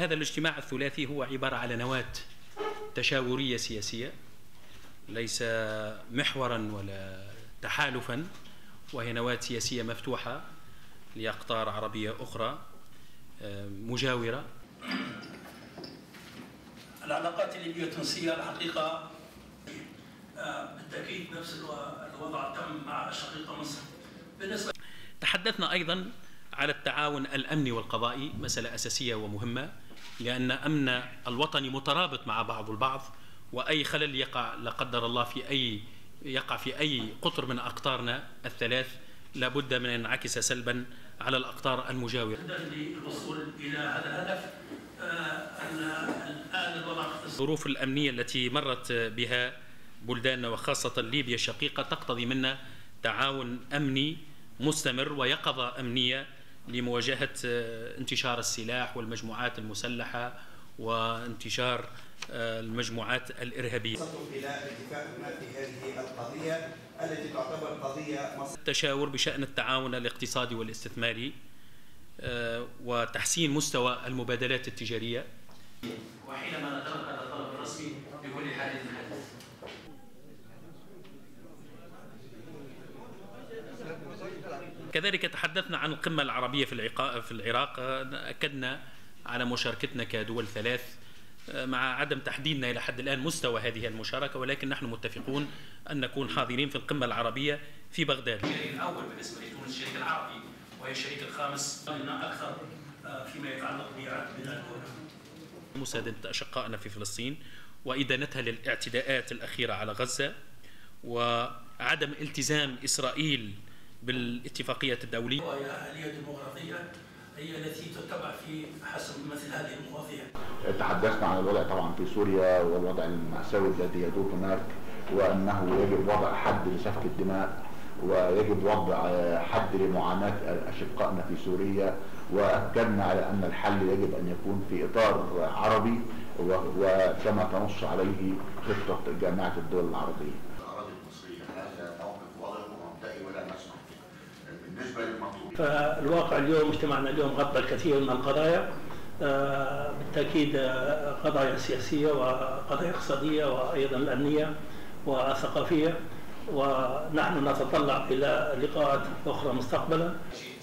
هذا الاجتماع الثلاثي هو عبارة على نواة تشاورية سياسية، ليس محورا ولا تحالفا، وهي نواة سياسية مفتوحة لأقطار عربية أخرى مجاورة. العلاقات الليبية التونسية الحقيقة بالتأكيد نفس الوضع تم مع الشقيقة مصر. تحدثنا أيضا على التعاون الأمني والقضائي، مسألة أساسية ومهمة، لأن أمن الوطني مترابط مع بعض البعض، وأي خلل يقع لا قدر الله يقع في أي قطر من أقطارنا الثلاث لابد من أن ينعكس سلبا على الأقطار المجاورة. للوصول إلى هذا الهدف الآن الوضع الظروف الأمنية التي مرت بها بلداننا وخاصة ليبيا الشقيقة تقتضي منا تعاون أمني مستمر ويقظة أمنية لمواجهة انتشار السلاح والمجموعات المسلحة وانتشار المجموعات الإرهابية. التشاور بشأن التعاون الاقتصادي والاستثماري وتحسين مستوى المبادلات التجارية. وحينما نتلقى هذا الطلب الرسمي بكل حادث حدث. كذلك تحدثنا عن القمة العربية في العراق، أكدنا على مشاركتنا كدول ثلاث مع عدم تحديدنا إلى حد الآن مستوى هذه المشاركة، ولكن نحن متفقون أن نكون حاضرين في القمة العربية في بغداد. الشريك الأول بالنسبة لتونس الشريك العربي، وهي الشريك الخامس لنا أكثر فيما يتعلق بعقد الدولة. مساندة أشقائنا في فلسطين وإدانتها للاعتداءات الأخيرة على غزة وعدم التزام إسرائيل بالاتفاقية الدولية. وهي آلية ديمقراطية هي التي تتبع في حسب مثل هذه المواضيع. تحدثنا عن الوضع طبعا في سوريا والوضع المأساوي الذي يدور هناك، وأنه يجب وضع حد لسفك الدماء، ويجب وضع حد لمعاناة أشقائنا في سوريا، وأكدنا على أن الحل يجب أن يكون في إطار عربي وكما تنص عليه خطة جامعة الدول العربية. الأراضي المصرية هذا موقف واضح ومنطقي ولا مسموح بالنسبة للمطلوب. فالواقع اليوم اجتماعنا اليوم غطى الكثير من القضايا، بالتأكيد قضايا سياسية وقضايا اقتصادية وأيضا الأمنية والثقافية، ونحن نتطلع إلى لقاءات أخرى مستقبلا.